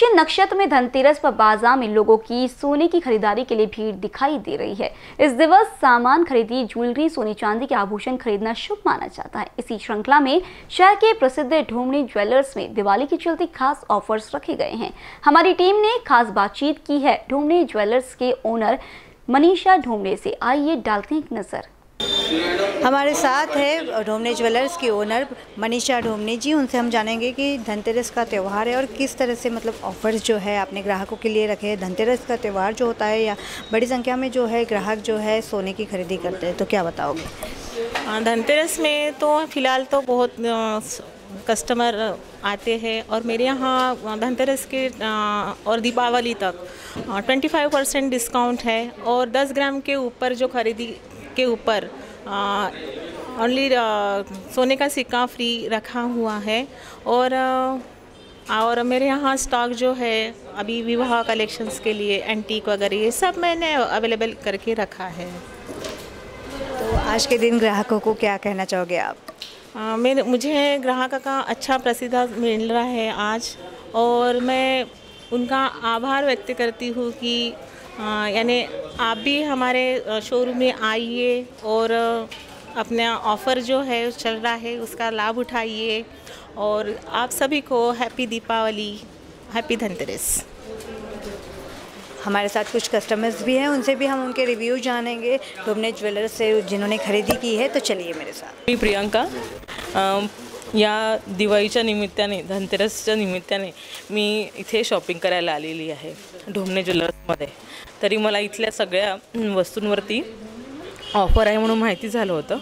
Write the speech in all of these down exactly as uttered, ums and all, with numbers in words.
पुष्य नक्षत्र में धनतेरस पर बाजार में लोगों की सोने की खरीदारी के लिए भीड़ दिखाई दे रही है। इस दिवस सामान खरीदी, ज्वेलरी, सोने चांदी के आभूषण खरीदना शुभ माना जाता है। इसी श्रृंखला में शहर के प्रसिद्ध ढोमनी ज्वेलर्स में दिवाली के चलते खास ऑफर्स रखे गए हैं। हमारी टीम ने खास बातचीत की है ढोमनी ज्वेलर्स के ओनर मनीषा डोमडे से, आइए डालते हैं एक नजर। हमारे साथ है डोमने ज्वेलर्स की ओनर मनीषा डोमडे जी, उनसे हम जानेंगे कि धनतेरस का त्यौहार है और किस तरह से मतलब ऑफर्स जो है आपने ग्राहकों के लिए रखे हैं। धनतेरस का त्यौहार जो होता है या बड़ी संख्या में जो है ग्राहक जो है सोने की खरीदी करते हैं, तो क्या बताओगे? धनतेरस में तो फिलहाल तो बहुत कस्टमर आते हैं और मेरे यहाँ धनतेरस के और दीपावली तक पच्चीस परसेंट डिस्काउंट है और दस ग्राम के ऊपर जो खरीदी के ऊपर ओनली सोने का सिक्का फ्री रखा हुआ है। और और मेरे यहाँ स्टॉक जो है अभी विवाह कलेक्शंस के लिए एंटीक वगैरह ये सब मैंने अवेलेबल करके रखा है। तो आज के दिन ग्राहकों को क्या कहना चाहोगे आप? आ, मेरे मुझे ग्राहक का अच्छा प्रसिद्ध मिल रहा है आज और मैं उनका आभार व्यक्त करती हूँ कि यानी आप भी हमारे शोरूम में आइए और अपना ऑफ़र जो है चल रहा है उसका लाभ उठाइए। और आप सभी को हैप्पी दीपावली, हैप्पी धनतेरस। हमारे साथ कुछ कस्टमर्स भी हैं, उनसे भी हम उनके रिव्यू जानेंगे डोमने ज्वेलर्स से जिन्होंने खरीदी की है, तो चलिए मेरे साथ। मी प्रियंका, या दिवाळीच्या निमित्ताने धनतेरसच्या निमित्ताने मी इथे शॉपिंग करायला आलेली आहे डोमने ज्वेलर्समध्ये। तरी मला इथल्या सगळ्या वस्तूंवरती ऑफर आहे म्हणून माहिती झालं होतं,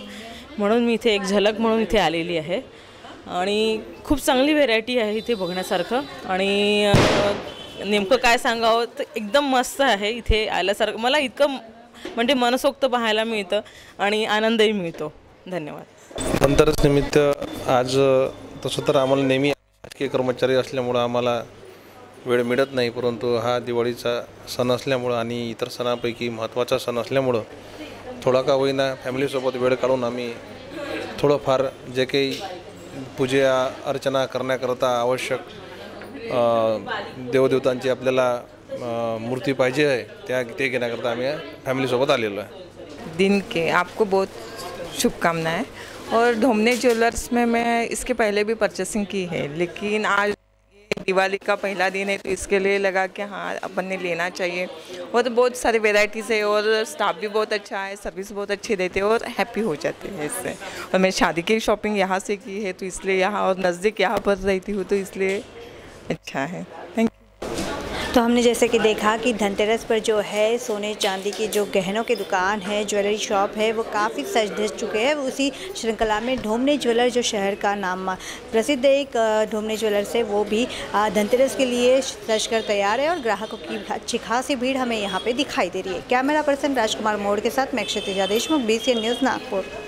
म्हणून मी इथे एक झलक म्हणून इथे आलेली आहे। आणि खूप चांगली व्हेरायटी आहे इथे बघण्यासारखं आणि नेमकं काय सांगावं तर एकदम मस्त आहे। इथे आल्यासारखं मला इतकं म्हणजे मनसोक्त पाहायला मिळतं आणि आनंदही मिळतो। धन्यवाद। धनतेरस निमित्त आज तसं तर आम्हाला नेहमी राजकीय कर्मचारी असल्यामुळं आम्हाला वेळ मिळत नाही, परंतु हा दिवाळीचा सण असल्यामुळं आणि इतर सणांपैकी महत्त्वाचा सण असल्यामुळं थोडा का होईना फॅमिलीसोबत वेळ काढून आम्ही थोडंफार जे काही पूजा अर्चना करण्याकरता आवश्यक देवदेवतांची आपल्याला मूर्ती पाहिजे आहे त्या ते घेण्याकरता आम्ही फॅमिलीसोबत आलेलो आहे। दिन के आपको बहुत शुभकामनाएं। और ढोमने ज्वेलर्स में मैं इसके पहले भी परचेसिंग की है, लेकिन आज दिवाली का पहला दिन है तो इसके लिए लगा कि हाँ अपन ने लेना चाहिए। और तो बहुत सारी वेराइटीज़ है और स्टाफ भी बहुत अच्छा है, सर्विस बहुत अच्छी देते हैं और हैप्पी हो जाते हैं इससे। और मैं शादी की शॉपिंग यहाँ से की है तो इसलिए यहाँ और नज़दीक यहाँ पर रहती हूँ तो इसलिए अच्छा है। Thank you. तो हमने जैसे कि देखा कि धनतेरस पर जो है सोने चांदी की जो गहनों की दुकान है, ज्वेलरी शॉप है, वो काफ़ी सज धज चुके हैं। उसी श्रृंखला में ढोमने ज्वेलर जो शहर का नाम प्रसिद्ध एक ढोमने ज्वेलर्स है वो भी धनतेरस के लिए सज कर तैयार है और ग्राहकों की अच्छी खासी भीड़ हमें यहाँ पे दिखाई दे रही है। कैमरा पर्सन राजकुमार मौर्य के साथ मैं Kshitij Adeshmukh, B C N news Nagpur.